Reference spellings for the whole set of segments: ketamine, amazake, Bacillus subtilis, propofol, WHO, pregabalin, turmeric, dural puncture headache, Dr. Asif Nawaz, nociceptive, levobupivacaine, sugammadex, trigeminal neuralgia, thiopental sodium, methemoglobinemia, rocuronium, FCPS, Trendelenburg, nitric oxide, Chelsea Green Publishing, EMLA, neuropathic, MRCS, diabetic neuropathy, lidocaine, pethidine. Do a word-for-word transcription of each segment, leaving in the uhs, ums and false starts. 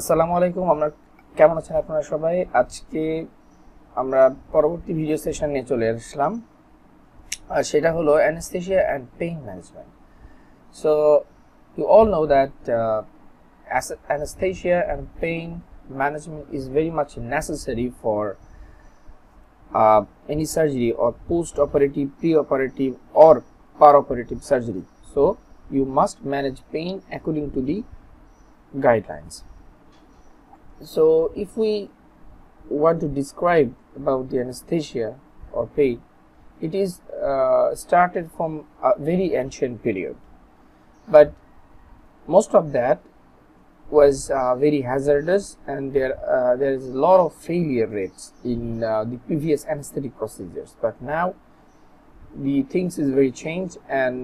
আসসালামু আলাইকুম। আমরা কেমন আছেন আপনারা সবাই? আজকে আমরা পরবর্তী ভিডিও সেশন নিয়ে চলে আসলাম, আর সেটা হলো anaesthesia and pain management. So you all know that anaesthesia and pain management is very much necessary for any surgery or post operative, pre operative or para operative surgery. So you must manage pain according to the guidelines. So if we want to describe about the anesthesia or pain, it is uh, started from a very ancient period, but most of that was uh, very hazardous, and there uh, there is a lot of failure rates in uh, the previous anesthetic procedures. But now the things is very changed, and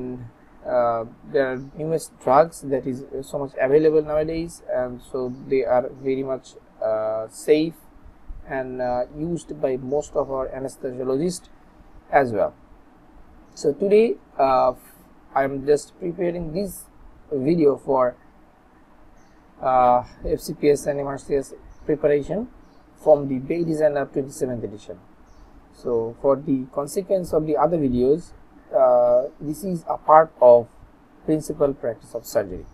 uh, there are newest drugs that is so much available nowadays, and so they are very much uh, safe and uh, used by most of our anesthesiologists as well. So today uh, I am just preparing this video for Uh, F C P S and M R C S preparation from the Bay Designer twenty-seventh edition. So for the consequence of the other videos, uh, this is a part of principal practice of surgery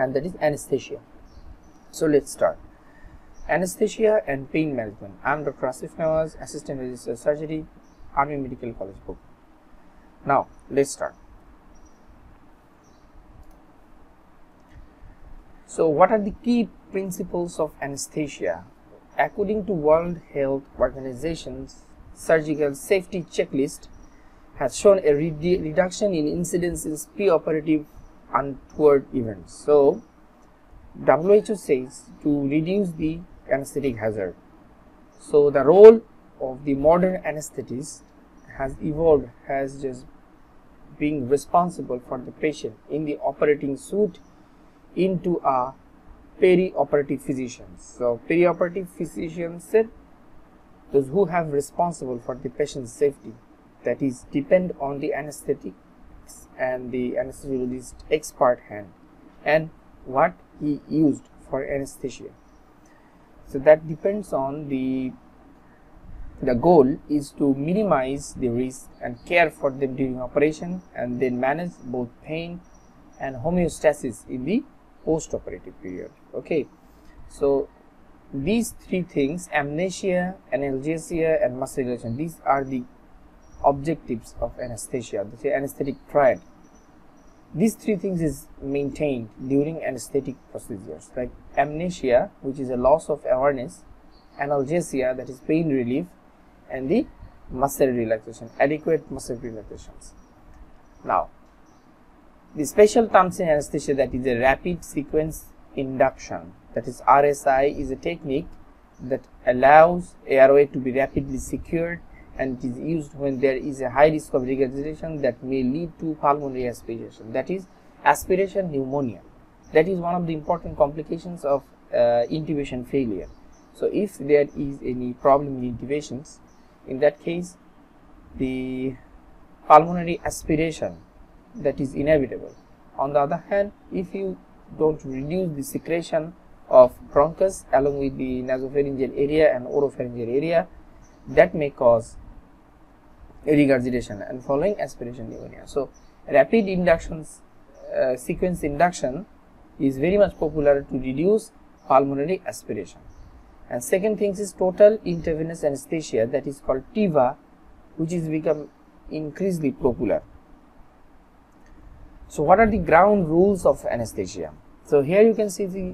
and that is anesthesia. So let's start. Anesthesia and pain management. I am Doctor Asif Nawaz, Assistant Registrar Surgery, Army Medical College, book. Now let's start. So what are the key principles of anesthesia? According to World Health Organization's surgical safety checklist has shown a redu reduction in incidence in preoperative untoward events. So W H O says to reduce the anesthetic hazard. So the role of the modern anesthetist has evolved as just being responsible for the patient in the operating suite into a perioperative physician. So perioperative physicians said those who have responsible for the patient's safety, that is depend on the anesthetics and the anesthesiologist expert hand and what he used for anesthesia. So that depends on the the goal is to minimize the risk and care for them during operation, and then manage both pain and homeostasis in the post-operative period. Okay, so these three things, amnesia, analgesia and muscle relaxation, these are the objectives of anesthesia, the anesthetic triad. These three things is maintained during anesthetic procedures, like amnesia, which is a loss of awareness, analgesia, that is pain relief, and the muscle relaxation, adequate muscle relaxations. Now the special terms in anesthesia, that is a rapid sequence induction, that is R S I, is a technique that allows airway to be rapidly secured, and it is used when there is a high risk of regurgitation that may lead to pulmonary aspiration, that is aspiration pneumonia. That is one of the important complications of uh, intubation failure. So if there is any problem in intubations, in that case the pulmonary aspiration that is inevitable. On the other hand, if you don't reduce the secretion of bronchus along with the nasopharyngeal area and oropharyngeal area, that may cause regurgitation and following aspiration pneumonia. So rapid inductions uh, sequence induction is very much popular to reduce pulmonary aspiration. And second thing is total intravenous anesthesia, that is called T I V A, which is become increasingly popular. So what are the ground rules of anesthesia? So here you can see the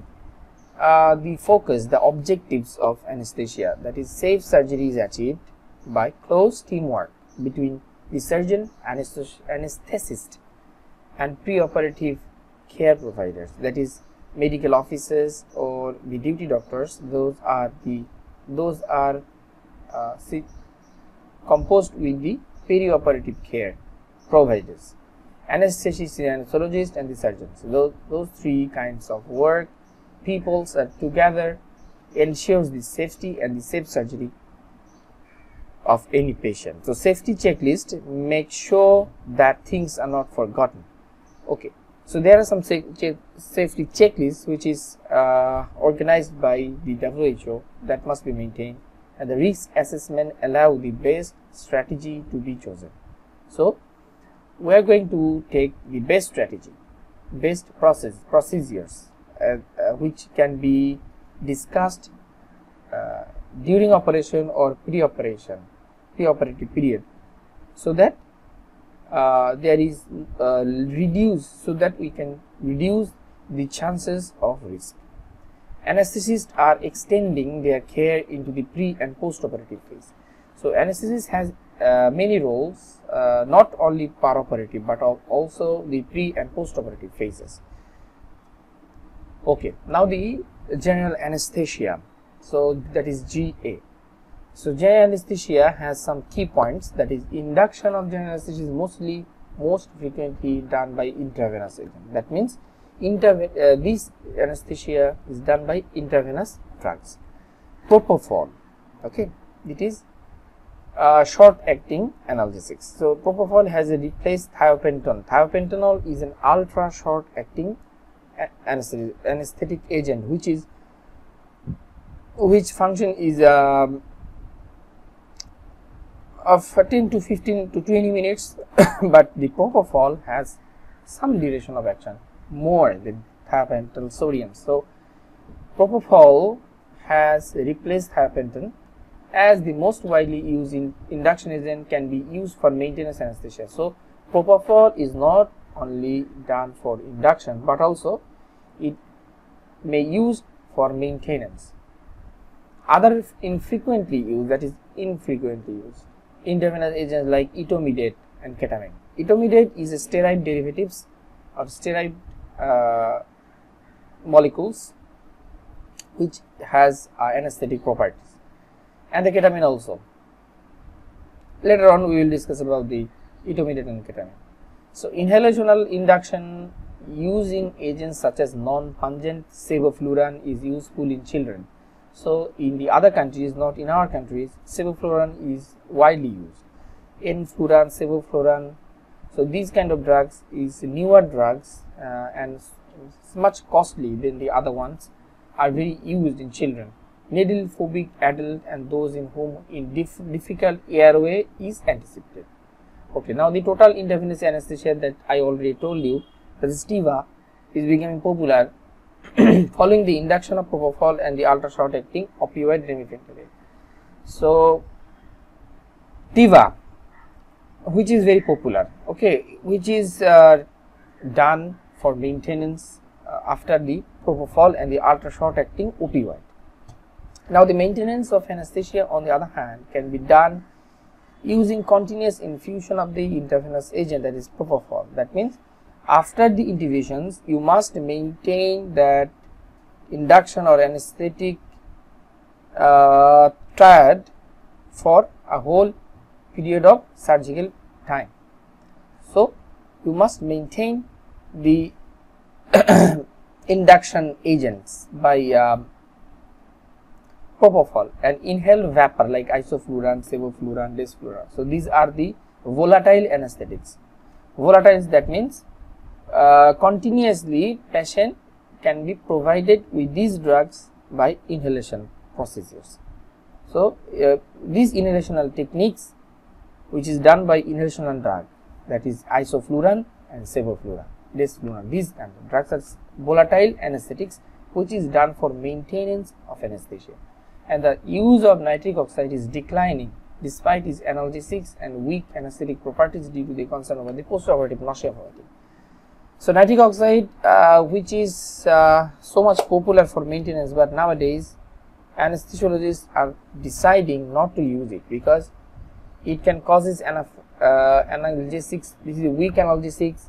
uh, the focus, the objectives of anesthesia, that is safe surgery is achieved by close teamwork between the surgeon, anesthetist and preoperative care providers, that is medical officers or the duty doctors. Those are the those are uh, composed with the perioperative care providers, anesthetist, anesthesiologist and the surgeons. So those, those three kinds of work peoples are together ensures the safety and the safe surgery of any patient. So safety checklist, make sure that things are not forgotten. Okay, so there are some safety checklists which is uh, uh, organized by the W H O that must be maintained, and the risk assessment allow the best strategy to be chosen. So we are going to take the best strategy, best process procedures uh, uh, which can be discussed uh, during operation or pre-operation pre-operative period, so that uh, there is uh, reduce so that we can reduce the chances of risk. Anesthesists are extending their care into the pre and post-operative phase. So anesthesist has uh, many roles, uh, not only para-operative but also the pre and post-operative phases. Okay, now the general anesthesia, so that is G A. So general anesthesia has some key points, that is induction of general anesthesia is mostly most frequently done by intravenous agent. That means Interve uh, this anesthesia is done by intravenous drugs. Propofol, okay, it is uh, short acting analgesics. So propofol has replaced thiopental. Thiopentanol is an ultra short acting anesthetic, anesthetic agent, which is which function is um, of ten to fifteen to twenty minutes, but the propofol has some duration of action more than thiopental sodium. So propofol has replaced thiopental as the most widely used in induction agent, can be used for maintenance anesthesia. So propofol is not only done for induction but also it may used for maintenance. Other infrequently used, that is infrequently used intravenous agents like etomidate and ketamine. Etomidate is a steroid derivatives or steroid Uh, molecules which has uh, anesthetic properties, and the ketamine also. Later on we will discuss about the etomidate and ketamine. So inhalational induction using agents such as non-pungent sevoflurane is useful in children. So in the other countries, not in our countries, sevoflurane is widely used. Enflurane, sevoflurane, so these kind of drugs is newer drugs uh, and much costly than the other ones, are very used in children, needle phobic adult, and those in whom in diff difficult airway is anticipated. Okay, now the total intravenous anesthesia that I already told you, that is T I V A, is becoming popular following the induction of propofol and the ultra short acting opioid remifentanil. So T I V A, which is very popular, okay, which is uh, done for maintenance uh, after the propofol and the ultra short acting opioid. Now the maintenance of anesthesia on the other hand can be done using continuous infusion of the intravenous agent, that is propofol. That means after the intubations you must maintain that induction or anesthetic uh, triad for a whole period of surgical time. So you must maintain the induction agents by uh, propofol and inhale vapor like isoflurane, sevoflurane, desflurane. So these are the volatile anesthetics. Volatiles, that means uh, continuously patient can be provided with these drugs by inhalation procedures. So uh, these inhalational techniques which is done by inhalational drug, that is isoflurane and sevoflurane, desflurane. These kind of drugs are volatile anesthetics which is done for maintenance of anesthesia, and the use of nitric oxide is declining despite its analgesics and weak anesthetic properties due to the concern over the post-operative nausea. So nitric oxide uh, which is uh, so much popular for maintenance, but nowadays anesthesiologists are deciding not to use it because it can causes anaph uh, analgesics. This is a weak analgesics.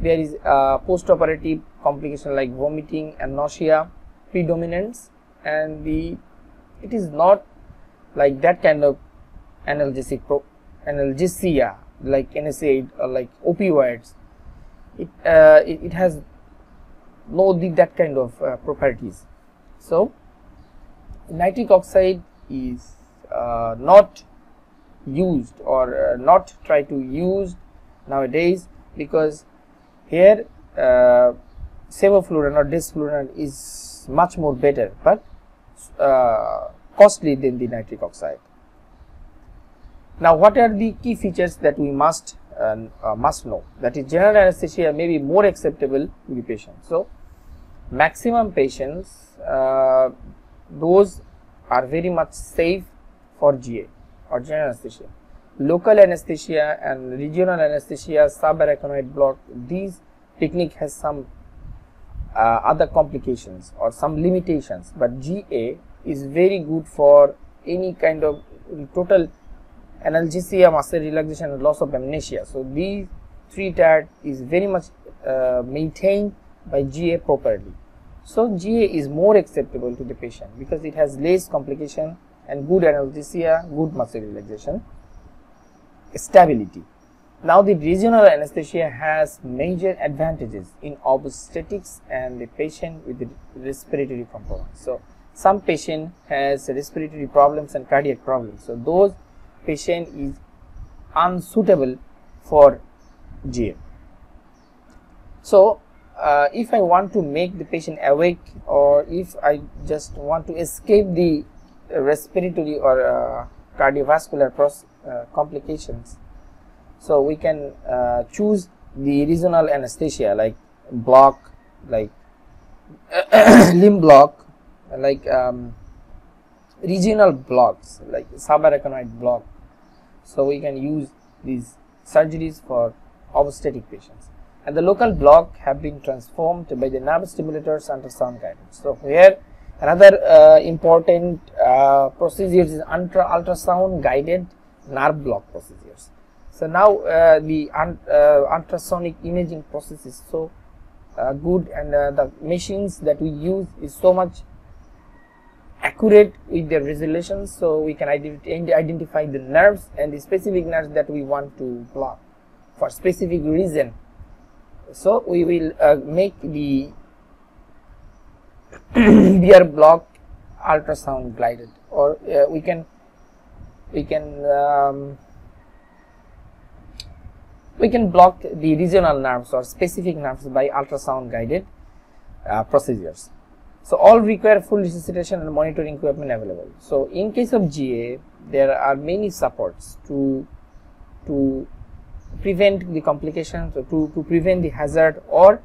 There is uh, post-operative complication like vomiting and nausea predominance, and the it is not like that kind of analgesic pro analgesia like N SAID or like opioids. It uh, it, it has no the, that kind of uh, properties. So nitric oxide is uh, not used or uh, not try to use nowadays because here uh, sevoflurane or desflurane is is much more better, but uh, costly than the nitric oxide. Now, what are the key features that we must uh, uh, must know? That is, general anesthesia may be more acceptable to the patient. So, maximum patients, uh, those are very much safe for G A or general anesthesia. Local anesthesia and regional anesthesia, subarachnoid block, these technique has some uh, other complications or some limitations, but G A is very good for any kind of total analgesia, muscle relaxation and loss of amnesia. So these three types is very much uh, maintained by G A properly. So G A is more acceptable to the patient because it has less complication and good analgesia, good muscle relaxation, stability. Now, the regional anesthesia has major advantages in obstetrics and the patient with the respiratory compromise. So, some patient has respiratory problems and cardiac problems. So, those patient is unsuitable for G A. So, uh, if I want to make the patient awake, or if I just want to escape the respiratory or uh, cardiovascular process, uh, complications, so we can uh, choose the regional anesthesia like block, like limb block, like um, regional blocks, like subarachnoid block. So we can use these surgeries for obstetric patients. And the local block have been transformed by the nerve stimulators under sound guidance. So here another uh, important uh, procedure is ultra ultrasound guided nerve block procedures. So now uh, the un uh, ultrasonic imaging process is so uh, good, and uh, the machines that we use is so much accurate with their resolution, so we can ident identify the nerves and the specific nerves that we want to block for specific reason. So we will uh, make the B R block ultrasound guided, or uh, we can we can um, we can block the regional nerves or specific nerves by ultrasound guided uh, procedures. So all require full resuscitation and monitoring equipment available. So in case of G A, there are many supports to to prevent the complications, or to, to prevent the hazard or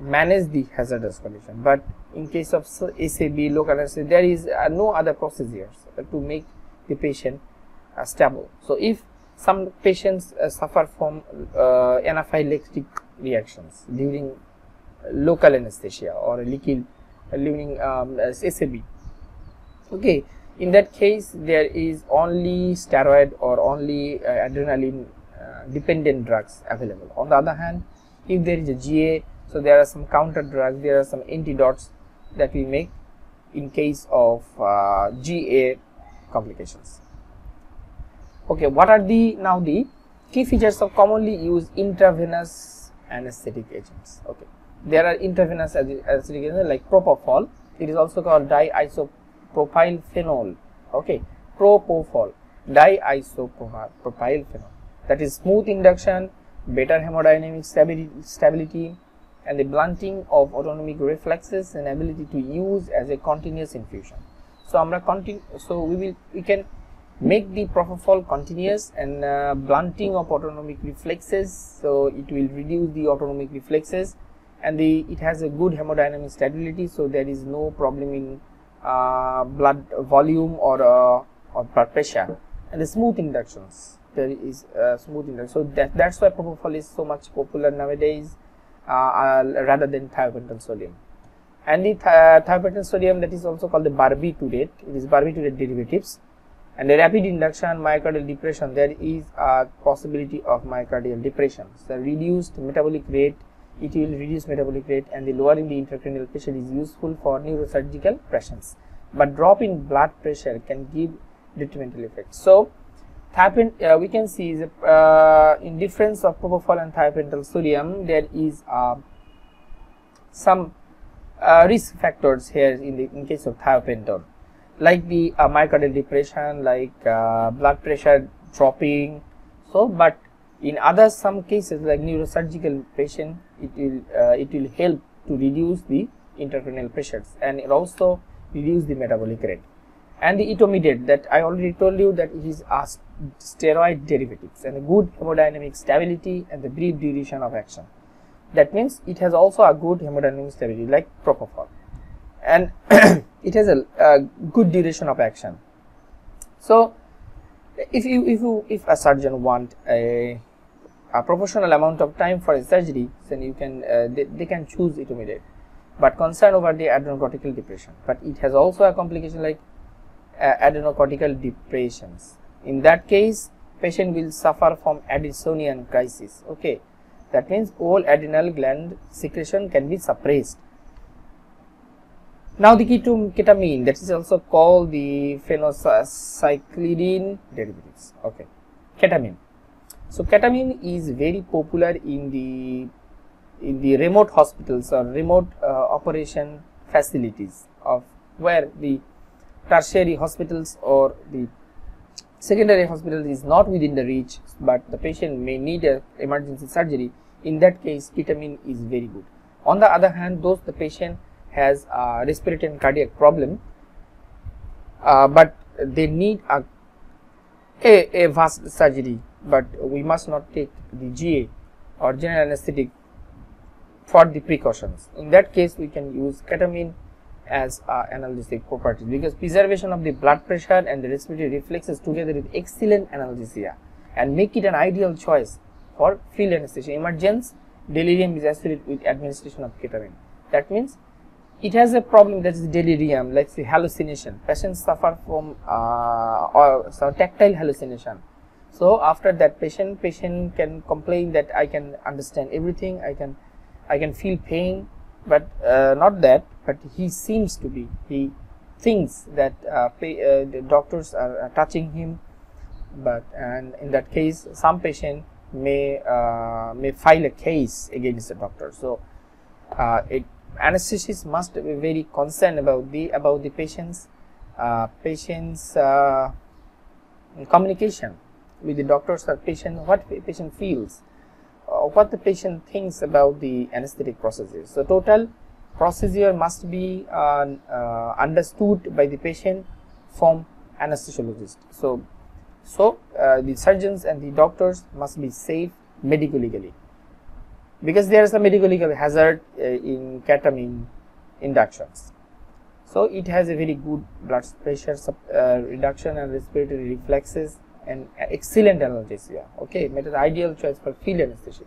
manage the hazardous condition. But in case of S A B, local anesthesia, there is uh, no other procedures to make the patient uh, stable. So if some patients uh, suffer from uh, anaphylactic reactions during local anesthesia or leaking uh, during um, S A B, okay, in that case there is only steroid or only uh, adrenaline uh, dependent drugs available. On the other hand, if there is a G A, so there are some counter drugs, there are some antidotes that we make in case of uh, G A complications. Okay, what are the now the key features of commonly used intravenous anesthetic agents? Okay, there are intravenous anesthetic agents like propofol. It is also called diisopropylphenol. Okay, propofol, diisopropylphenol. That is smooth induction, better hemodynamic stability, and the blunting of autonomic reflexes and ability to use as a continuous infusion. So, amra continue. So we will we can make the propofol continuous and uh, blunting of autonomic reflexes. So it will reduce the autonomic reflexes, and the it has a good hemodynamic stability. So there is no problem in uh, blood volume or uh, or blood pressure, and the smooth inductions. There is uh, smooth induction. So that that's why propofol is so much popular nowadays. Uh, uh, rather than thiopental sodium, and the th thiopental sodium, that is also called the barbiturate. It is barbiturate derivatives, and the rapid induction myocardial depression. There is a possibility of myocardial depression. So reduced metabolic rate, it will reduce metabolic rate, and the lowering the intracranial pressure is useful for neurosurgical patients. But drop in blood pressure can give detrimental effects. So Thiopen, uh, we can see the uh, in difference of propofol and thiopental sodium, there is uh, some uh, risk factors here in the in case of thiopental, like the uh, myocardial depression, like uh, blood pressure dropping. So, but in other some cases like neurosurgical patient, it will uh, it will help to reduce the intracranial pressures, and it also reduce the metabolic rate. And the etomidate, that I already told you that it is a steroid derivatives and a good hemodynamic stability and the brief duration of action. That means it has also a good hemodynamic stability like propofol, and it has a, a good duration of action. So if you if you if a surgeon want a a proportional amount of time for a surgery, then you can uh, they, they can choose etomidate. But concern over the adrenocortical depression, but it has also a complication like uh, adrenocortical depressions. In that case, patient will suffer from addisonian crisis. Okay, that means all adrenal gland secretion can be suppressed. Now the ketamine, that is also called the phencyclidine derivatives. Okay, ketamine. So ketamine is very popular in the in the remote hospitals or remote uh, operation facilities of where the tertiary hospitals or the secondary hospital is not within the reach, but the patient may need a emergency surgery. In that case, ketamine is very good. On the other hand, those the patient has a respiratory and cardiac problem, uh, but they need a a, a vast surgery. But we must not take the G A or general anesthetic for the precautions. In that case, we can use ketamine as uh, analgesic properties, because preservation of the blood pressure and the respiratory reflexes together with excellent analgesia and make it an ideal choice for field anesthesia. Emergence delirium is associated with administration of ketamine. That means it has a problem, that is delirium, like the hallucination. Patients suffer from uh, or so tactile hallucination. So after that, patient patient can complain that I can understand everything, I can I can feel pain, but uh, not that, but he seems to be, he thinks that uh, pay, uh, the doctors are uh, touching him. But and in that case, some patient may uh, may file a case against the doctor. So uh, it, anesthetist must be very concerned about the about the patient's uh, patient's uh, communication with the doctors or patient, what the patient feels, uh, what the patient thinks about the anesthetic procedure. So total procedure must be uh, uh, understood by the patient from anesthesiologist. So, so uh, the surgeons and the doctors must be safe medico-legally, because there is a medico-legal hazard uh, in ketamine inductions. So it has a very good blood pressure sub, uh, reduction and respiratory reflexes, and excellent analgesia. Okay, made the ideal choice for field anesthesia,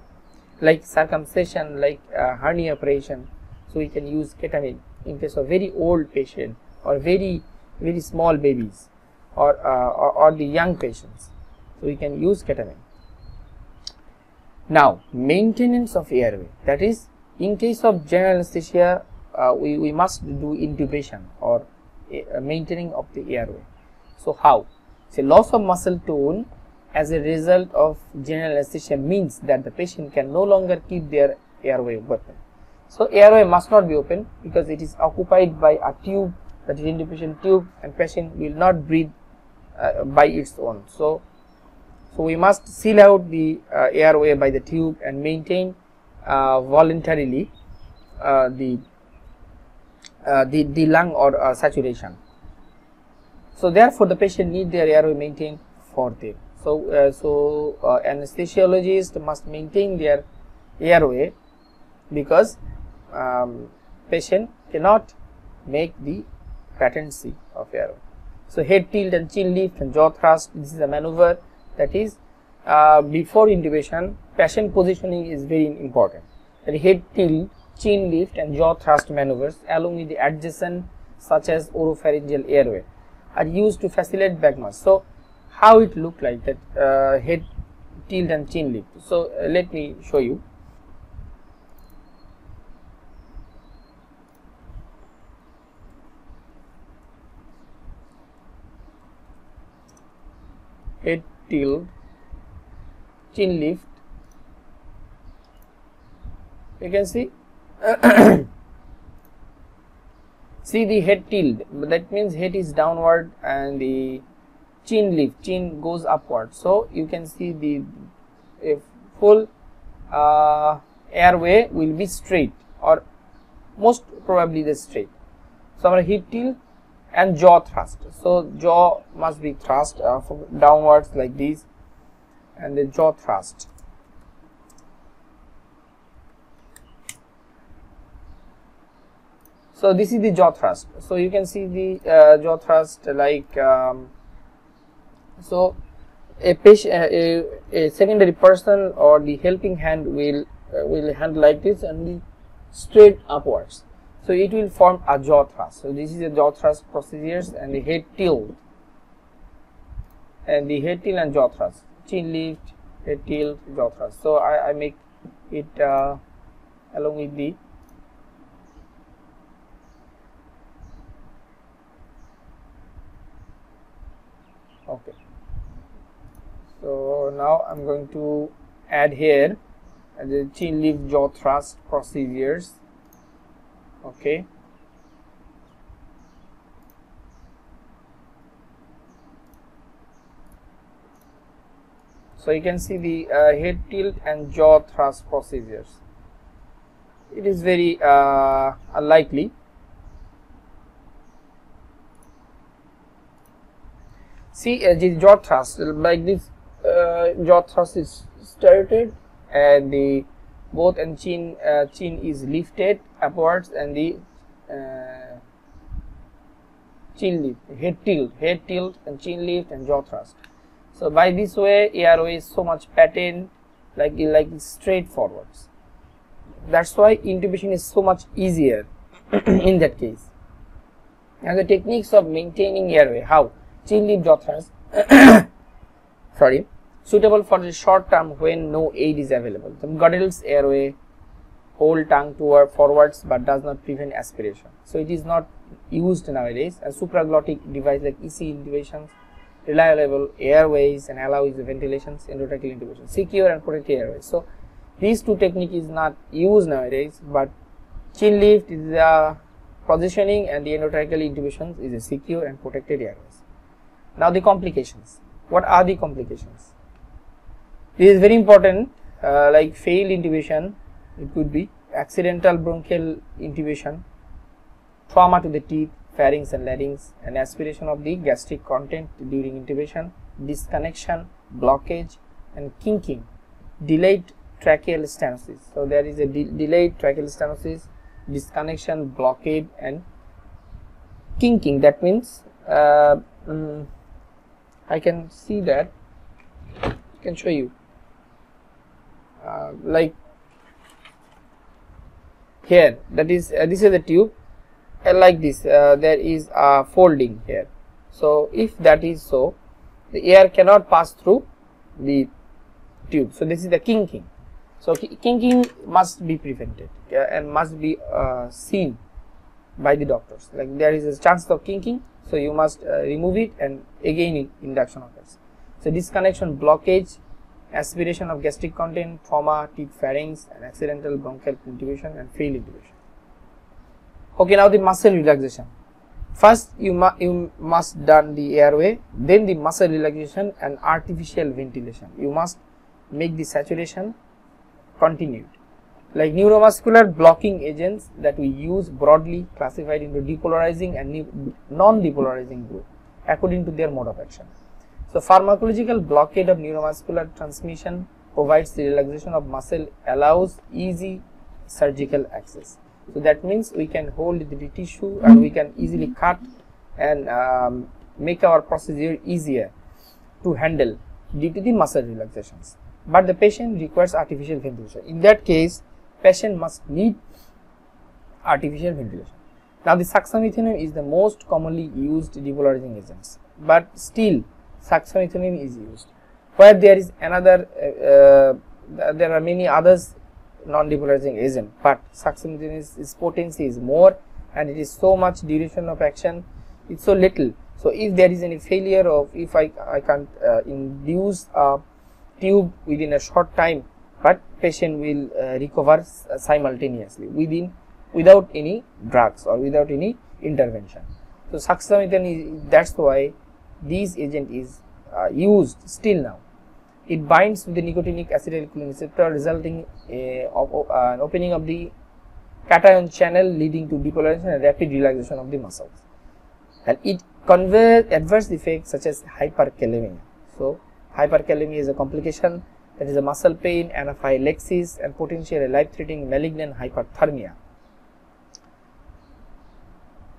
like circumcision, like uh, hernia operation. So we can use ketamine in case of very old patient or very very small babies, or uh, or, or the young patients. So we can use ketamine. Now maintenance of airway, that is, in case of general anesthesia, uh, we we must do intubation or uh, maintaining of the airway. So how? So loss of muscle tone as a result of general anesthesia means that the patient can no longer keep their airway open. So airway must not be open, because it is occupied by a tube, that is intubation tube, and patient will not breathe uh, by its own. So, so we must seal out the uh, airway by the tube and maintain uh, voluntarily uh, the, uh, the the lung or uh, saturation. So therefore, the patient need their airway maintained for them. So, uh, so uh, anesthesiologist must maintain their airway, because um, patient cannot make the patency of airway. So head tilt and chin lift and jaw thrust. This is a maneuver that is uh, before intubation. Patient positioning is very important. And head tilt, chin lift, and jaw thrust maneuvers, along with the adjacent such as oropharyngeal airway, are used to facilitate back mass. So how it look like, that uh, head tilt and chin lift? So uh, let me show you. Head tilt, chin lift. You can see see the head tilt, that means head is downward, and the chin lift, chin goes upward. So you can see the if full uh, airway will be straight, or most probably the straight. So our hip tilt and jaw thrust. So jaw must be thrust uh, downwards like this, and the jaw thrust. So this is the jaw thrust. So you can see the uh, jaw thrust like um, so. A patient, a, a secondary person or the helping hand will uh, will hand like this and the straight upwards. So it will form a jaw thrust. So this is a jaw thrust procedures and the head tilt and the head tilt and jaw thrust. Chin lift, head tilt, jaw thrust. So I, I make it uh, along with the okay. So now I'm going to add here the chin lift jaw thrust procedures. Okay. So you can see the uh, head tilt and jaw thrust procedures. It is very uh, unlikely. See uh, the jaw thrust like this. Uh, jaw thrust is started and the both and chin uh, chin is lifted upwards and the uh, chin lift, head tilt, head tilt and chin lift and jaw thrust. So by this way airway is so much patterned like like straight forwards. That's why intubation is so much easier in that case. And the techniques of maintaining airway, how chin lift jaw thrust, sorry. Suitable for the short term when no aid is available. The girdles airway, hold tongue toward forwards but does not prevent aspiration. So it is not used nowadays. A supraglottic device like E C intubations, reliable airways and allows the ventilations, endotracheal intubation, secure and protect airways. So these two technique is not used nowadays, but chin lift is the positioning and the endotracheal intubations is a secure and protected airways. Now the complications. What are the complications? This is very important, uh, like failed intubation, it could be accidental bronchial intubation, trauma to the teeth, pharynx and larynx, and aspiration of the gastric content during intubation, disconnection, blockage, and kinking, delayed tracheal stenosis. So there is a de delayed tracheal stenosis, disconnection, blockade, and kinking. That means uh, mm, I can see that, I can show you, uh, like here, that is, uh, this is the tube, and like this, uh, there is a folding here. So if that is so, the air cannot pass through the tube. So this is the kinking. So kinking must be prevented uh, and must be uh, seen by the doctors. Like there is a chance of kinking. So you must uh, remove it and again induction occurs. So disconnection, blockage, aspiration of gastric content, trauma, teeth, pharynx, and accidental bronchial intubation and failed intubation. Okay, now the muscle relaxation. First you, mu you must done the airway, then the muscle relaxation and artificial ventilation. You must make the saturation continued. Like neuromuscular blocking agents that we use broadly classified into depolarizing and non-depolarizing group according to their mode of action. So pharmacological blockade of neuromuscular transmission provides the relaxation of muscle, allows easy surgical access. So that means we can hold the tissue and we can easily cut and um, make our procedure easier to handle due to the muscle relaxations. But the patient requires artificial ventilation. In that case, patient must need artificial ventilation. Now the succinylcholine is the most commonly used depolarizing agents, but still succinylcholine is used. Where there is another, uh, uh, there are many others non-depolarizing agent, but succinylcholine's potency is more and it is so much duration of action, it's so little. So if there is any failure of, if I, I can't uh, induce a tube within a short time, but patient will uh, recover uh, simultaneously within without any drugs or without any intervention. So succinylcholine is, that's why this agent is uh, used still now. It binds with the nicotinic acetylcholine receptor, resulting uh, of, uh, an opening of the cation channel, leading to depolarization and rapid relaxation of the muscles. And it conveys adverse effects such as hyperkalemia. So, hyperkalemia is a complication that is a muscle pain, anaphylaxis, and potentially life-threatening malignant hyperthermia.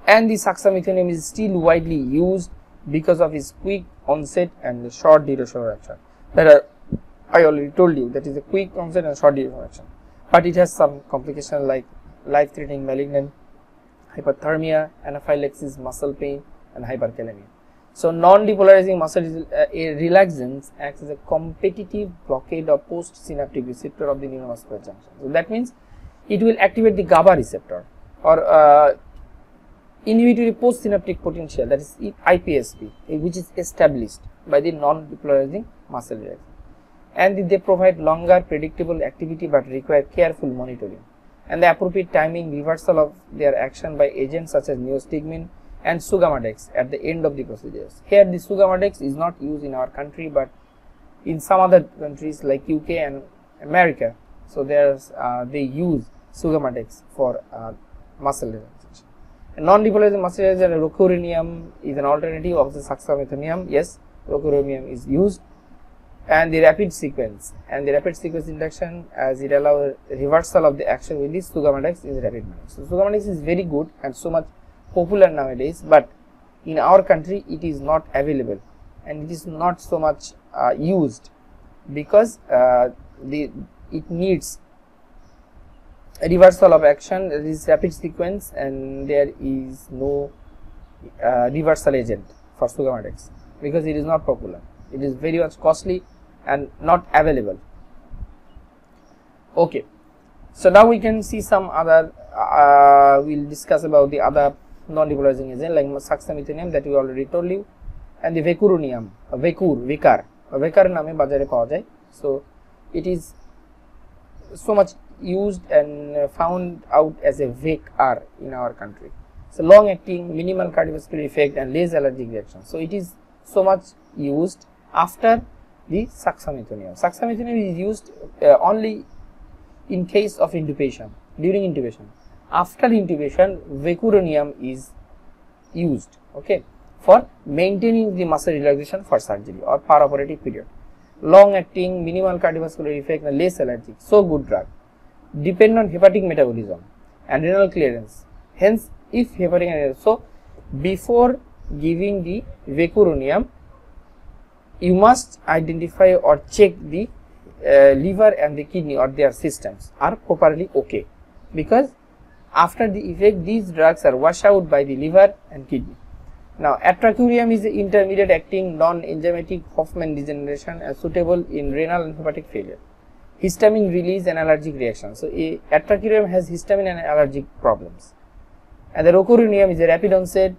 And the succinylcholine is still widely used because of its quick onset and short duration of action. That are, I already told you, that is a quick onset and short duration of action. But it has some complications like life-threatening malignant hyperthermia, anaphylaxis, muscle pain, and hyperkalemia. So, non-depolarizing muscle uh, relaxants acts as a competitive blockade of postsynaptic receptor of the neuromuscular junction. So, that means it will activate the GABA receptor or uh, inhibitory postsynaptic potential, that is I P S P, which is established by the non-depolarizing muscle relaxant. And they provide longer predictable activity but require careful monitoring. And the appropriate timing reversal of their action by agents such as neostigmine and sugammadex at the end of the procedures. Here the sugammadex is not used in our country, but in some other countries like U K and America, so there's uh, they use sugammadex for uh, muscle relaxation. Non-depolarizing muscle relaxation, rocuronium is an alternative of the succinylcholine. Yes, rocuronium is used. And the rapid sequence and the rapid sequence induction, as it allows reversal of the action with the sugammadex in rapid manner. So sugammadex is very good and so much popular nowadays, but in our country it is not available and it is not so much uh, used because uh, the it needs a reversal of action, that is rapid sequence, and there is no uh, reversal agent for sugammadex because it is not popular. It is very much costly and not available. Okay, so now we can see some other, uh, we'll discuss about the other non-depolarizing agent like succinylcholine that we already told you, and the vecuronium, uh, vecur, vecar, uh, vecar name bazare pawa jay. So it is so much used and found out as a vecar in our country. So long acting, minimal cardiovascular effect, and less allergic reaction. So it is so much used after the succinylcholine. Succinylcholine is used uh, only in case of intubation, during intubation. After intubation, vecuronium is used, okay, for maintaining the muscle relaxation for surgery or perioperative period. Long acting, minimal cardiovascular effect, and less allergic. So good drug. Depend on hepatic metabolism and renal clearance. Hence, if hepatic and so before giving the vecuronium, you must identify or check the uh, liver and the kidney or their systems are properly okay, because after the effect these drugs are washed out by the liver and kidney. Now atracurium is the intermediate acting non-enzymatic Hoffman degeneration and suitable in renal and hepatic failure. Histamine release and allergic reaction. So a, atracurium has histamine and allergic problems. And the rocuronium is a rapid onset,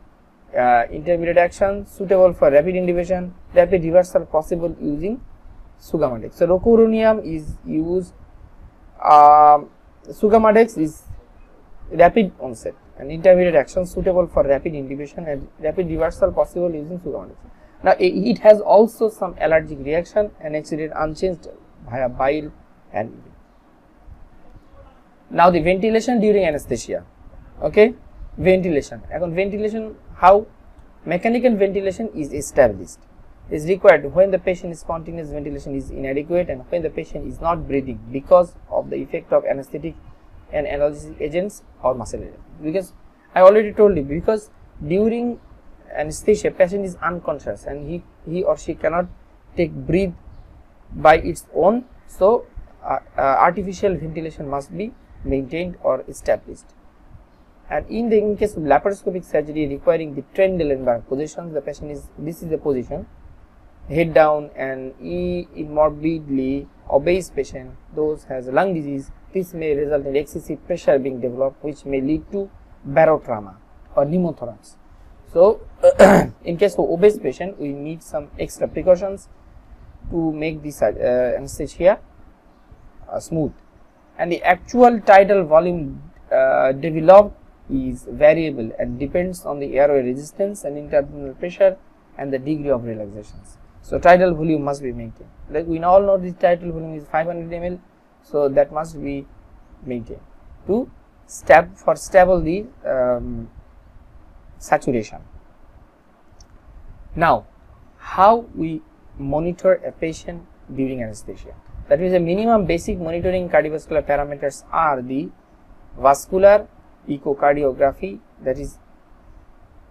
Uh, intermediate action, suitable for rapid intubation, rapid reversal possible using sugammadex. So rocuronium is used, uh, sugammadex is rapid onset and intermediate action, suitable for rapid intubation and rapid reversal possible using sugammadex. Now it has also some allergic reaction and excreted unchanged via bile and urine. Now the ventilation during anesthesia, okay. Ventilation. Again, ventilation, how? Mechanical ventilation is established, is required when the patient spontaneous ventilation is inadequate and when the patient is not breathing because of the effect of anesthetic and analgesic agents or muscle agents. Because I already told you, because during anesthesia patient is unconscious and he he or she cannot take breath by its own, so uh, uh, artificial ventilation must be maintained or established. And in the in case of laparoscopic surgery requiring the Trendelenburg position, the patient is, this is the position, head down, and e in morbidly obese patient, those has lung disease, this may result in excessive pressure being developed, which may lead to barotrauma or pneumothorax. So in case of obese patient, we need some extra precautions to make this uh, anesthesia uh, smooth. And the actual tidal volume uh, developed is variable and depends on the airway resistance and internal pressure and the degree of relaxations. So tidal volume must be maintained. Like we all know, this tidal volume is five hundred milliliters, so that must be maintained to stab for stable the um, saturation. Now, how we monitor a patient during anesthesia? That means the minimum basic monitoring cardiovascular parameters are the vascular echocardiography, that is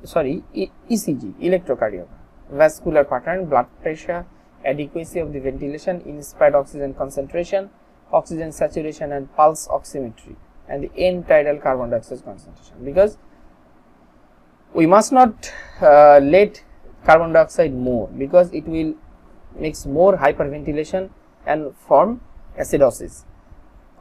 sorry E C G, electrocardiogram, vascular pattern, blood pressure, adequacy of the ventilation, inspired oxygen concentration, oxygen saturation and pulse oximetry, and the end tidal carbon dioxide concentration, because we must not uh, let carbon dioxide more, because it will makes more hyperventilation and form acidosis.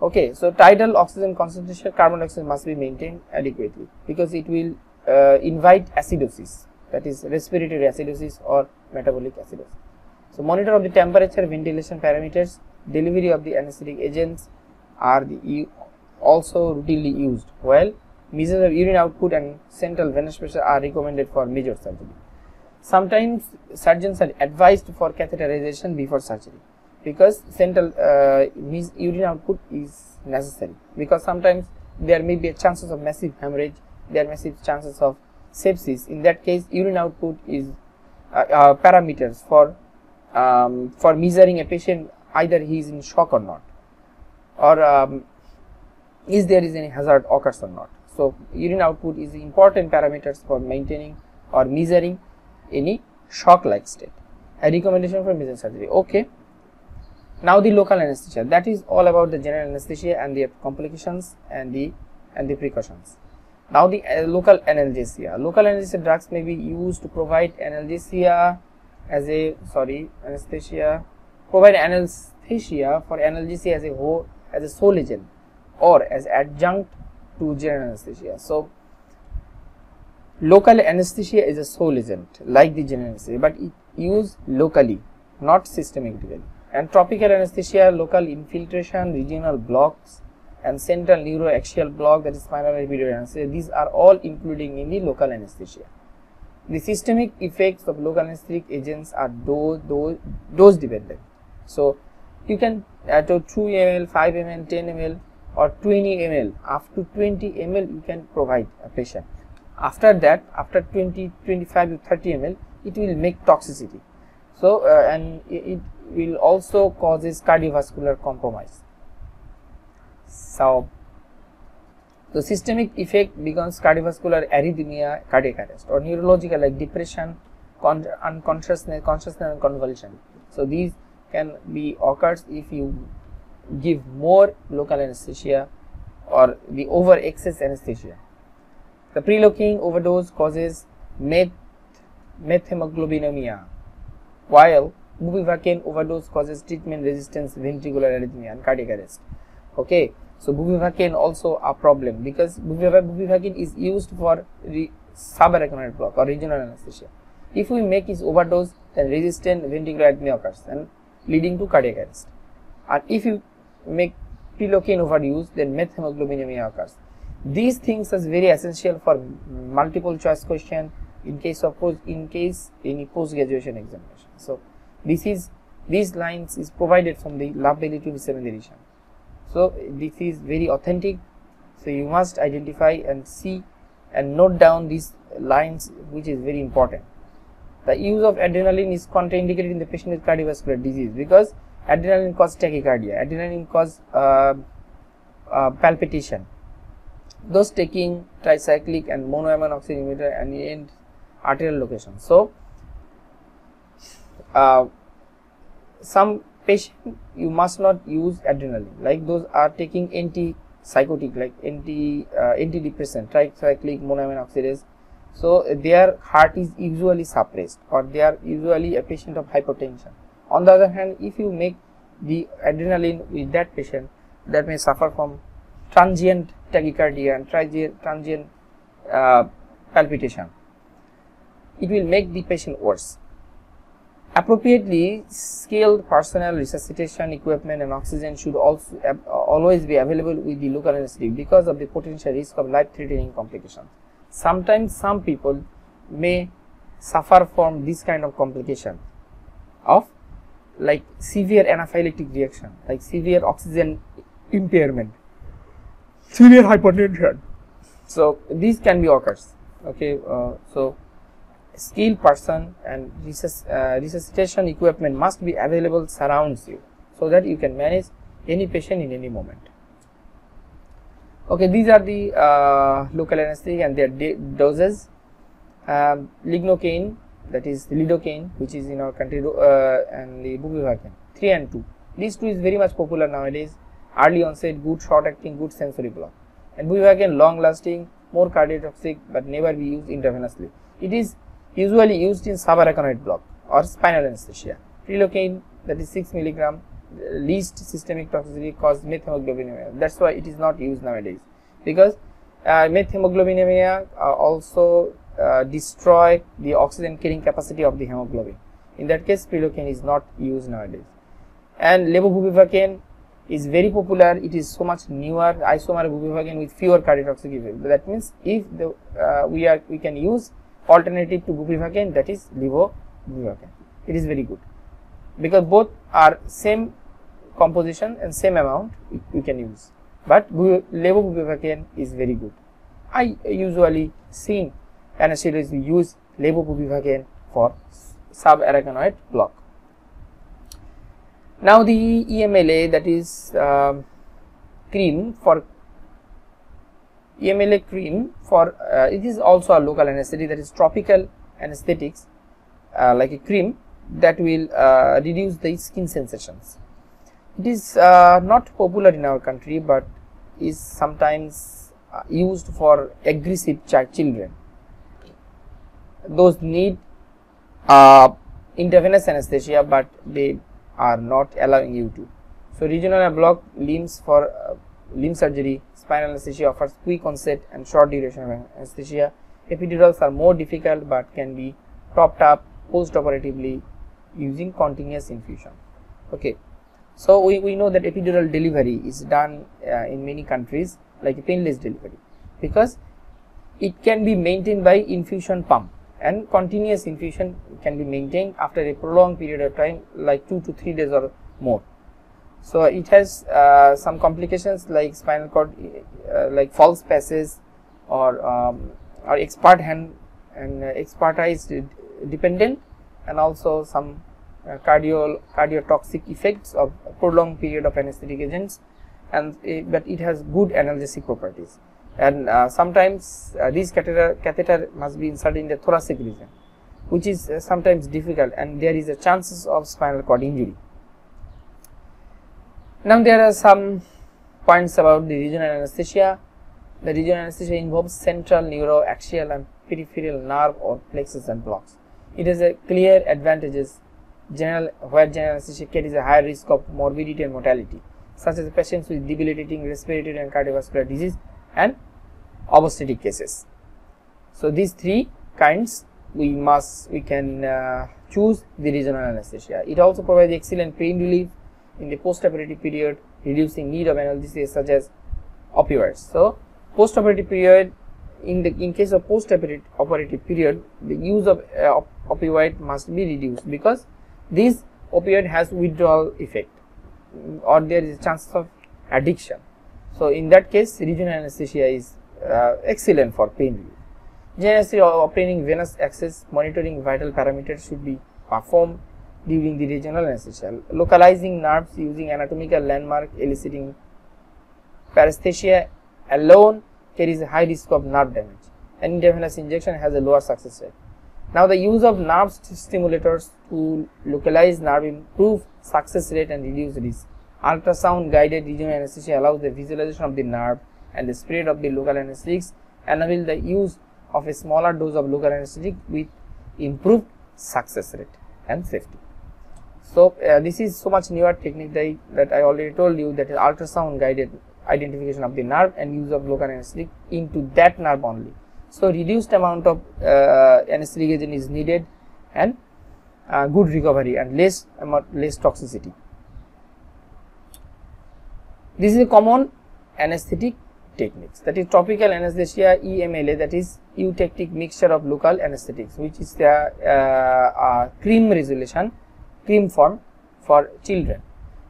Okay, so tidal oxygen concentration, carbon dioxide must be maintained adequately, because it will uh, invite acidosis, that is respiratory acidosis or metabolic acidosis. So monitor of the temperature, ventilation parameters, delivery of the anesthetic agents are the also routinely used, while measures of urine output and central venous pressure are recommended for major surgery. Sometimes surgeons are advised for catheterization before surgery, because central uh, urine output is necessary, because sometimes there may be chances of massive hemorrhage, there are massive chances of sepsis. In that case, urine output is uh, uh, parameters for um, for measuring a patient either he is in shock or not, or um, is there is any hazard occurs or not. So urine output is important parameters for maintaining or measuring any shock-like state. A recommendation for emergency surgery. Okay. Now the local anesthesia. That is all about the general anesthesia and the complications and the and the precautions. Now the uh, local analgesia. Local anesthesia drugs may be used to provide analgesia as a sorry anesthesia provide anesthesia for analgesia as a whole as a sole agent or as adjunct to general anesthesia. So local anesthesia is a sole agent like the general anesthesia, but it used locally, not systemically. And tropical anesthesia, local infiltration, regional blocks, and central neuroaxial block, that is spinal epidural anesthesia, these are all including in the local anesthesia. The systemic effects of local anesthetic agents are dose, dose, dose dependent. So you can at a two milliliters, five milliliters, ten milliliters, or twenty milliliters, up to twenty milliliters you can provide a patient. After that, after twenty, twenty-five to thirty milliliters, it will make toxicity. So uh, and it will also causes cardiovascular compromise. So the systemic effect becomes cardiovascular arrhythmia, cardiac arrest, or neurological like depression, con unconsciousness, consciousness, and convulsion. So these can be occurs if you give more local anesthesia or the over excess anesthesia. The prilocaine overdose causes meth methemoglobinemia, while bupivacaine overdose causes treatment resistance, ventricular arrhythmia, and cardiac arrest. Okay, so bupivacaine also a problem, because bupivacaine is used for subarachnoid block or regional anesthesia. If we make his overdose, then resistant ventricular arrhythmia occurs and leading to cardiac arrest. And if you make prilocaine overdose, then methemoglobinemia occurs. These things are very essential for multiple choice question in case of post, in case any post-graduation examination. So this is these lines is provided from the Lab Value twenty-seventh edition. So this is very authentic. So you must identify and see and note down these lines, which is very important. The use of adrenaline is contraindicated in the patient with cardiovascular disease, because adrenaline causes tachycardia, adrenaline causes uh, uh, palpitation. Those taking tricyclic and monoamine oxygen inhibitor and end arterial location. So uh, some patient you must not use adrenaline, like those are taking antipsychotic like anti uh, antidepressant, tricyclic, monoamine oxidase. So their heart is usually suppressed, or they are usually a patient of hypotension. On the other hand, if you make the adrenaline with that patient, that may suffer from transient tachycardia and transient uh, palpitation. It will make the patient worse. Appropriately skilled personnel, resuscitation equipment, and oxygen should also uh, always be available with the local anesthetic, because of the potential risk of life-threatening complications. Sometimes some people may suffer from this kind of complication of like severe anaphylactic reaction, like severe oxygen impairment. severe hypertension. So these can be occurs. Okay, uh, so skilled person and resus uh, resuscitation equipment must be available surrounds you, so that you can manage any patient in any moment. Okay, these are the uh, local anesthetic and their doses. Um, lignocaine, that is the lidocaine, which is in our country, uh, and the bupivacaine, three and two. These two is very much popular nowadays. Early onset, good short acting, good sensory block. And bupivacaine, long lasting, more cardiotoxic, but never be used intravenously. It is usually used in subarachnoid block or spinal anesthesia. Prilocaine, that is six milligram, least systemic toxicity, cause methemoglobinemia. That's why it is not used nowadays, because uh, methemoglobinemia uh, also uh, destroy the oxygen carrying capacity of the hemoglobin. In that case, prilocaine is not used nowadays. And levobupivacaine is very popular. It is so much newer isomer bupivacaine with fewer cardiotoxic effect. That means if the uh, we are we can use alternative to bupivacaine, that is levobupivacaine. It is very good, because both are same composition and same amount we can use, but levobupivacaine is very good. I usually seen anesthetists use levobupivacaine for subarachnoid block. Now the E M L A, that is uh, cream for E M L A cream for uh, it is also a local anesthetic, that is tropical anesthetics uh, like a cream that will uh, reduce the skin sensations. It is uh, not popular in our country, but is sometimes uh, used for aggressive children. Those need uh, intravenous anesthesia, but they are not allowing you to. So regional block limbs for uh, limb surgery, spinal anesthesia offers quick onset and short duration of anesthesia. Epidurals are more difficult, but can be topped up post-operatively using continuous infusion. Okay, so we, we know that epidural delivery is done uh, in many countries like a painless delivery, because it can be maintained by infusion pump, and continuous infusion can be maintained after a prolonged period of time, like two to three days or more. So it has uh, some complications like spinal cord, uh, like false passes, or um, or expert hand and uh, expertise dependent, and also some uh, cardio cardiotoxic effects of prolonged period of anesthetic agents, and uh, but it has good analgesic properties. And uh, sometimes uh, these catheter catheter must be inserted in the thoracic region, which is uh, sometimes difficult, and there is a chances of spinal cord injury. Now there are some points about the regional anesthesia. The regional anesthesia involves central, neuroaxial, and peripheral nerve or plexus and blocks. It has a clear advantages general where general anesthesia carries a higher risk of morbidity and mortality, such as patients with debilitating respiratory and cardiovascular disease and obstetric cases. So these three kinds we must we can uh, choose the regional anesthesia. It also provides excellent pain relief in the postoperative period, reducing need of analgesia such as opioids. So postoperative period, in the in case of postoperative period, the use of uh, op opioid must be reduced, because this opioid has withdrawal effect, or there is a chance of addiction. So in that case, regional anesthesia is uh, excellent for pain relief. General anesthesia obtaining venous access, monitoring vital parameters should be performed during the regional anesthesia. Localizing nerves using anatomical landmark eliciting paresthesia alone carries a high risk of nerve damage, and intravenous injection has a lower success rate. Now the use of nerve stimulators to localize nerve improves success rate and reduce risk. Ultrasound guided regional anesthesia allows the visualization of the nerve, and the spread of the local anesthetics enable the use of a smaller dose of local anesthetic with improved success rate and safety. So uh, this is so much newer technique that I, that I already told you, that is ultrasound guided identification of the nerve and use of local anesthetic into that nerve only. So reduced amount of uh, anesthetic agent is needed, and uh, good recovery and less amount, less toxicity. This is a common anesthetic techniques, that is tropical anesthesia E M L A, that is eutectic mixture of local anesthetics, which is the uh, uh, cream resolution, cream form for children,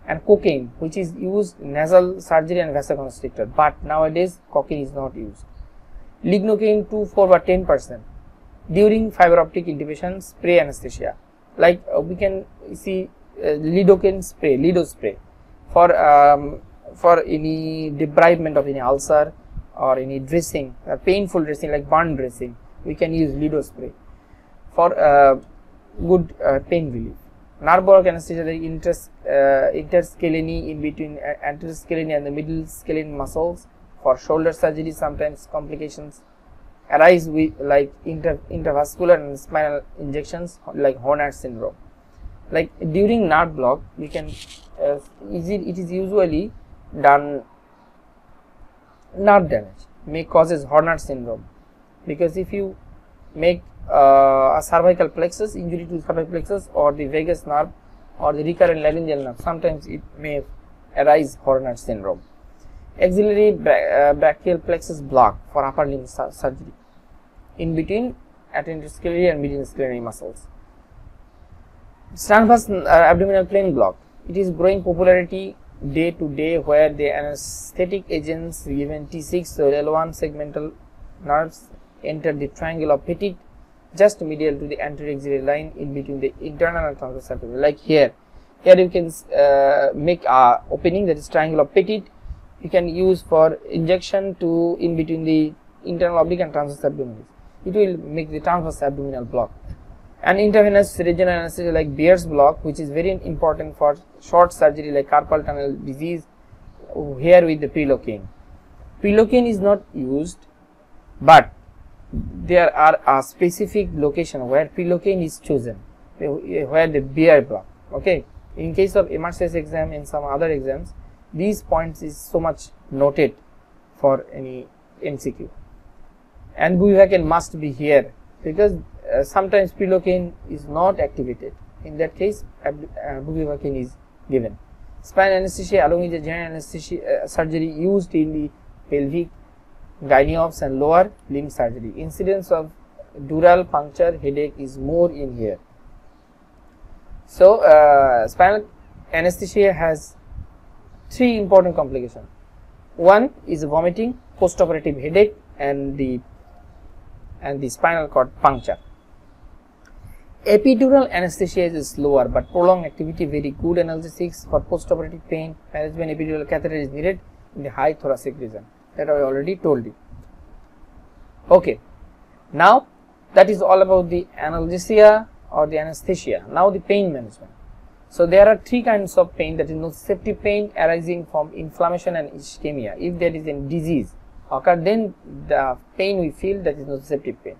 and cocaine, which is used in nasal surgery and vasoconstrictor, but nowadays cocaine is not used. Lignocaine two, four, or ten percent during fiber optic intubation spray anesthesia. Like uh, we can see uh, lidocaine spray, lido spray for um, for any debridement of any ulcer or any dressing, uh, painful dressing like burn dressing. We can use lido spray for uh, good uh, pain relief. Nerve block anesthesia, the inters, uh, interscalene in between uh, interscalene and the middle scalene muscles. For shoulder surgery, sometimes complications arise with like inter, intravascular and spinal injections like Horner's syndrome. Like during nerve block, we can uh, easy, it is usually done nerve damage may causes Horner's syndrome, because if you make uh, a cervical plexus injury to cervical plexus or the vagus nerve or the recurrent laryngeal nerve, sometimes it may arise Horner's syndrome. Axillary bra uh, brachial plexus block for upper limb su surgery in between attentoroscleral and median scleral muscles. Transverse uh, abdominal plane block, it is growing popularity day to day, where the anesthetic agents given T six or L one segmental nerves enter the triangle of Petit just medial to the anterior axillary line in between the internal and transverse abdomen. Like here, here you can uh, make a opening, that is triangle of Petit. You can use for injection to in between the internal oblique and transverse abdominis. It will make the transverse abdominal block. And intravenous regional anesthesia like Beer's block, which is very important for short surgery like carpal tunnel disease, here with the prilocaine. Prilocaine is not used, but there are a specific location where prilocaine is chosen, where the Beer block, okay. In case of M R C S exam and some other exams, these points is so much noted for any M C Q. And bupivacaine must be here, because uh, sometimes prilocaine is not activated. In that case, uh, bupivacaine is given. Spine anesthesia along with the general anesthesia uh, surgery used in the pelvic, gyneops and lower limb surgery. Incidence of dural puncture headache is more in here. So uh, spinal anesthesia has three important complications. One is vomiting, postoperative headache, and the and the spinal cord puncture. Epidural anesthesia is slower but prolonged activity, very good analgesics for postoperative pain management. Epidural catheter is needed in the high thoracic region, that I already told you. Okay, now that is all about the analgesia or the anesthesia. Now the pain management. So there are three kinds of pain, that is nociceptive pain arising from inflammation and ischemia. If there is a disease occur, then the pain we feel, that is nociceptive pain.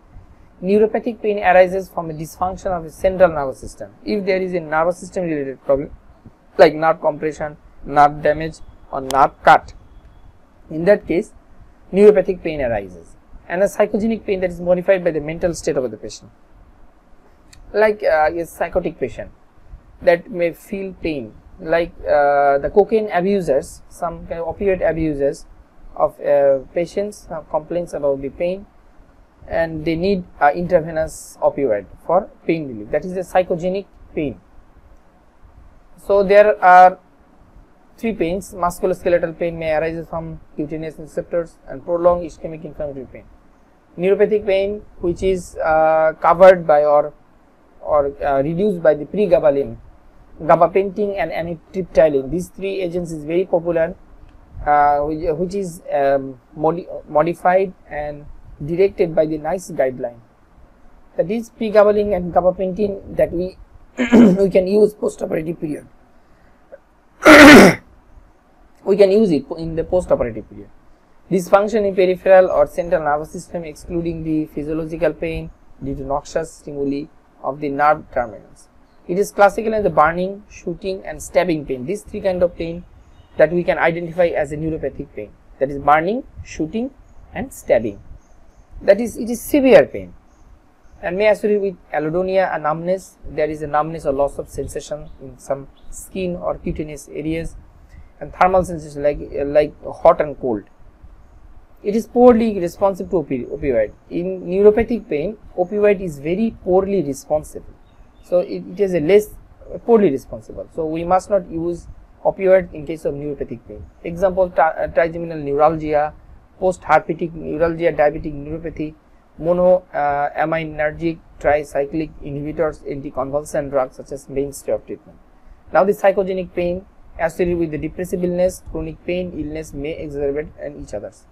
Neuropathic pain arises from a dysfunction of the central nervous system. If there is a nervous system related problem like nerve compression, nerve damage or nerve cut, in that case neuropathic pain arises. And a psychogenic pain, that is modified by the mental state of the patient, like uh, a psychotic patient that may feel pain, like uh, the cocaine abusers, some kind of opiate abusers of uh, patients have complaints about the pain, and they need uh, intravenous opioid for pain relief. That is the psychogenic pain. So there are three pains. Musculoskeletal pain may arise from cutaneous receptors and prolonged ischemic inflammatory pain. Neuropathic pain, which is uh, covered by or or uh, reduced by the pregabalin, gabapentin and amitriptyline. These three agents is very popular, uh, which, which is um, modi modified and directed by the NICE guideline. That is pregabalin and gabapentin that we we can use post-operative period. We can use it in the post-operative period. Dysfunction in peripheral or central nervous system, excluding the physiological pain due to noxious stimuli of the nerve terminals. It is classically the burning, shooting and stabbing pain. These three kind of pain that we can identify as a neuropathic pain, that is burning, shooting and stabbing. That is, it is severe pain and may associate with allodonia and numbness. There is a numbness or loss of sensation in some skin or cutaneous areas, and thermal sensation like like hot and cold. It is poorly responsive to opi opioid. In neuropathic pain, opioid is very poorly responsible. So it, it is a less poorly responsible. So we must not use opioid in case of neuropathic pain. Example, trigeminal neuralgia, post-herpetic neuralgia, diabetic neuropathy, monoaminergic, uh, tricyclic inhibitors, anticonvulsant drugs such as mainstay of treatment. Now, the psychogenic pain associated with the depressive illness, chronic pain, illness may exacerbate and each others.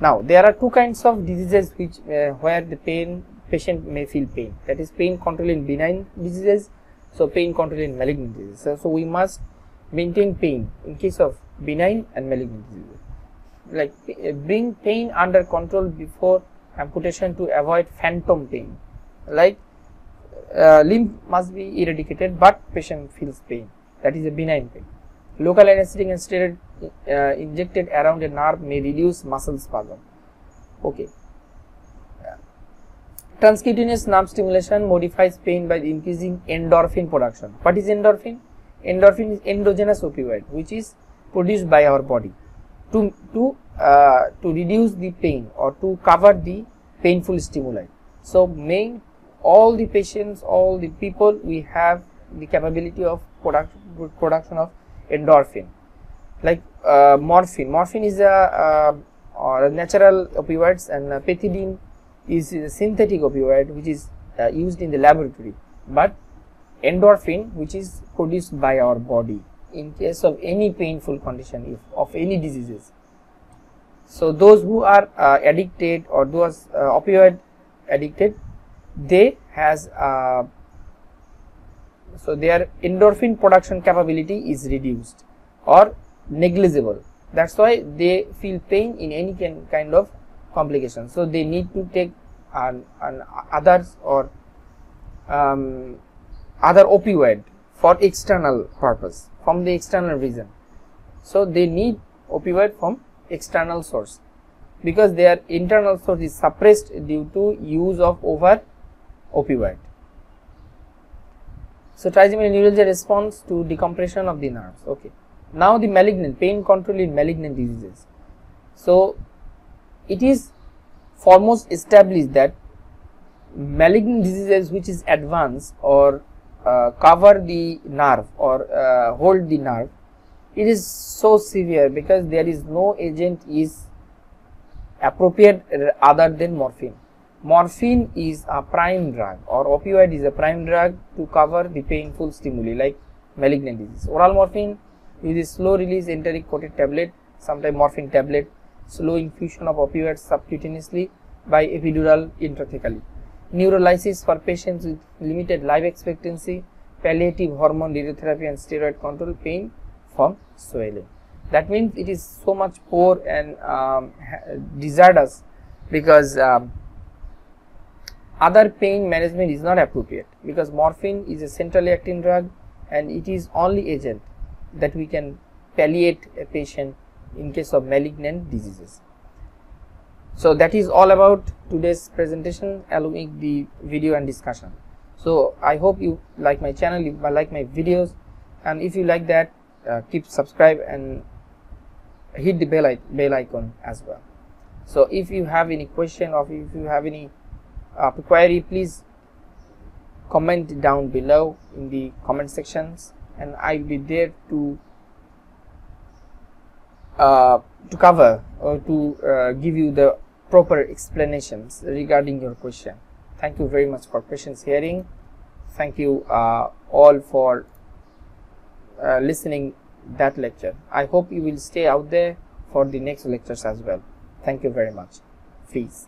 Now, there are two kinds of diseases which uh, where the pain patient may feel pain. That is pain control in benign diseases, so pain control in malignant diseases. So, so we must maintain pain in case of benign and malignant diseases. Like uh, bring pain under control before amputation to avoid phantom pain. Like uh, limb must be eradicated, but patient feels pain. That is a benign pain. Local anesthetic and steroid uh, injected around a nerve may reduce muscle spasm. Okay. Uh, transcutaneous nerve stimulation modifies pain by increasing endorphin production. What is endorphin? Endorphin is endogenous opioid, which is produced by our body to to uh, to reduce the pain or to cover the painful stimuli. So, may all the patients, all the people, we have the capability of product, production of endorphin, like uh, morphine. Morphine is a, uh, or a natural opioids, and uh, pethidine is a synthetic opioid which is uh, used in the laboratory. But endorphin, which is produced by our body in case of any painful condition, if of any diseases. So those who are uh, addicted or those uh, opioid addicted, they has uh, so their endorphin production capability is reduced or negligible. That's why they feel pain in any can, kind of complication. So they need to take an, an others or um, other opioid for external purpose, from the external reason. So they need opioid from external source because their internal source is suppressed due to use of over opioid. So, trigeminal neuralgia responds to decompression of the nerves. Okay. Now, the malignant pain control in malignant diseases. So, it is foremost established that malignant diseases which is advanced or uh, cover the nerve or uh, hold the nerve, it is so severe because there is no agent is appropriate other than morphine. Morphine is a prime drug or opioid is a prime drug to cover the painful stimuli like malignant disease. Oral morphine uses slow release enteric coated tablet, sometimes morphine tablet, slow infusion of opioids subcutaneously by epidural intrathecally. Neurolysis for patients with limited life expectancy, palliative hormone radiotherapy and steroid control pain from swelling. That means it is so much poor and um, hazardous because um, other pain management is not appropriate because morphine is a centrally acting drug and it is only agent that we can palliate a patient in case of malignant diseases. So that is all about today's presentation along the video and discussion. So I hope you like my channel, you like my videos, and if you like that, uh, keep subscribe and hit the bell, bell icon as well. So if you have any question or if you have any Uh, query, please comment down below in the comment sections, and I'll be there to uh, to cover or to uh, give you the proper explanations regarding your question. Thank you very much for patience hearing. Thank you uh, all for uh, listening that lecture. I hope you will stay out there for the next lectures as well. Thank you very much. Peace.